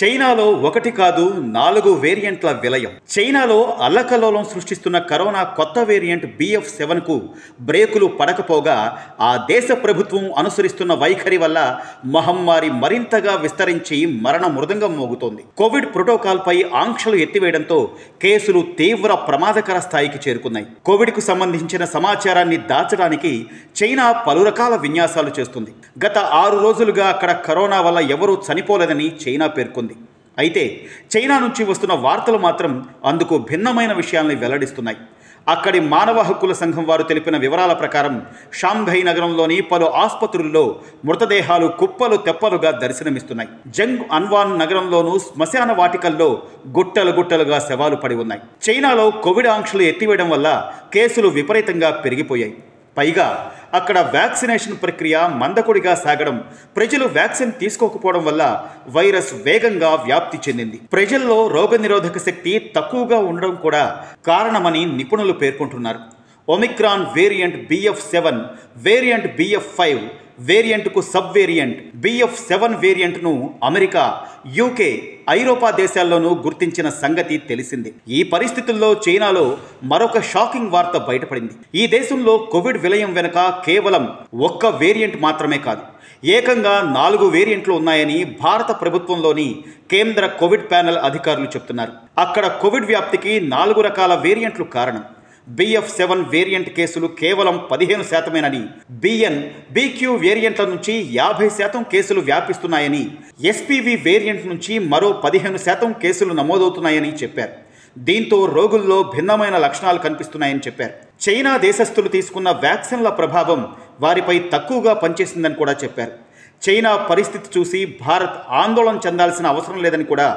చైనాలో ఒకటి కాదు నాలుగు వేరియంట్ల విలయం. చైనాలో అల్లకల్లోలం సృష్టిస్తున్న కరోనా కొత్త వేరియంట్ BF7 కు బ్రేకులు పడకపోగా ఆ దేశ ప్రభుత్వం అనుసరిస్తున్న వైఖరి వల్ల మహమ్మారి మరింతగా విస్తరించి మరణ మృదంగం మోగుతోంది. కోవిడ్ ప్రోటోకాల్ పై ఆంక్షలు ఎత్తివేయడంతో కేసులు తీవ్ర ప్రమాదకర స్థాయికి చేరుకున్నాయి. కోవిడ్ కు సంబంధించిన సమాచారాన్ని దాచడానికి చైనా పలు రకాల విన్యాసాలు చేస్తుంది. గత 6 రోజులుగా అక్కడ కరోనా వల్ల ఎవరూ చనిపోలేదని చైనా పేర్కొంది. అయితే చైనా నుంచి వస్తున్న వార్తలు మాత్రం అందుకు భిన్నమైన విషయాల్ని వెల్లడిస్తున్నాయి. అక్కడి మానవ హక్కుల సంఘం వారు తెలిపిన వివరాల ప్రకారం షాంఘై నగరంలోని పలు ఆసుపత్రుల్లో మృతదేహాలు కుప్పలు తెప్పలుగా దర్శనమిస్తున్నాయి. జంగ్ అన్వాన్ నగరంలోనూ శ్మశాన వాటికల్లో గుట్టలు గుట్టలుగా శవాలు పడి ఉన్నాయి. చైనాలో కోవిడ్ ఆంక్షలు ఎత్తివేయడం వల్ల కేసులు విపరీతంగా పెరిగిపోయాయి. పైగా అక్కడ వ్యాక్సినేషన్ ప్రక్రియ మందకొడిగా సాగడం, ప్రజలు వ్యాక్సిన్ తీసుకోకపోవడం వల్ల వైరస్ వేగంగా వ్యాప్తి చెందింది. ప్రజల్లో రోగనిరోధక శక్తి తక్కువగా ఉండడం కూడా కారణమని నిపుణులు పేర్కొంటున్నారు. Omicron variant BF7, variant BF5, వేరియంట్కు సబ్ వేరియంట్ BF7 వేరియంట్ను అమెరికా, UK, ఐరోపా దేశాల్లోనూ గుర్తించిన సంగతి తెలిసింది. ఈ పరిస్థితుల్లో చైనాలో మరొక షాకింగ్ వార్త బయటపడింది. ఈ దేశంలో కోవిడ్ విలయం వెనుక కేవలం ఒక్క వేరియంట్ మాత్రమే కాదు, ఏకంగా 4 వేరియంట్లు ఉన్నాయని భారత ప్రభుత్వంలోని కేంద్ర కోవిడ్ ప్యానెల్ అధికారులు చెప్తున్నారు. అక్కడ కోవిడ్ వ్యాప్తికి 4 రకాల వేరియంట్లు కారణం. BF7 వేరియంట్ కేసులు కేవలం 15%ేనని, BQ వేరియంట్ల నుంచి 50% కేసులు వ్యాపిస్తున్నాయని, SPV వేరియంట్ నుంచి మరో 15% కేసులు నమోదవుతున్నాయని చెప్పారు. దీంతో రోగుల్లో భిన్నమైన లక్షణాలు కనిపిస్తున్నాయని చెప్పారు. చైనా దేశస్థులు తీసుకున్న వ్యాక్సిన్ల ప్రభావం వారిపై తక్కువగా పనిచేసిందని కూడా చెప్పారు. చైనా పరిస్థితి చూసి భారత్ ఆందోళన చెందాల్సిన అవసరం లేదని కూడా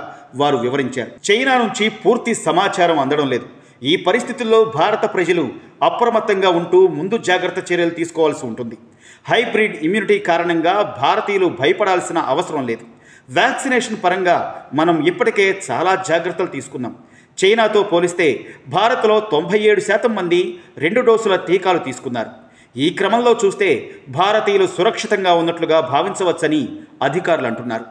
వారు వివరించారు. చైనా నుంచి పూర్తి సమాచారం అందడం లేదు. ఈ పరిస్థితుల్లో భారత ప్రజలు అప్రమత్తంగా ఉంటూ ముందు జాగ్రత్త చర్యలు తీసుకోవాల్సి ఉంటుంది. హైబ్రిడ్ ఇమ్యూనిటీ కారణంగా భారతీయులు భయపడాల్సిన అవసరం లేదు. వ్యాక్సినేషన్ పరంగా మనం ఇప్పటికే చాలా జాగ్రత్తలు తీసుకున్నాం. చైనాతో పోలిస్తే భారత్లో 97% మంది 2 డోసుల టీకాలు తీసుకున్నారు. ఈ క్రమంలో చూస్తే భారతీయులు సురక్షితంగా ఉన్నట్లుగా భావించవచ్చని అధికారులు అంటున్నారు.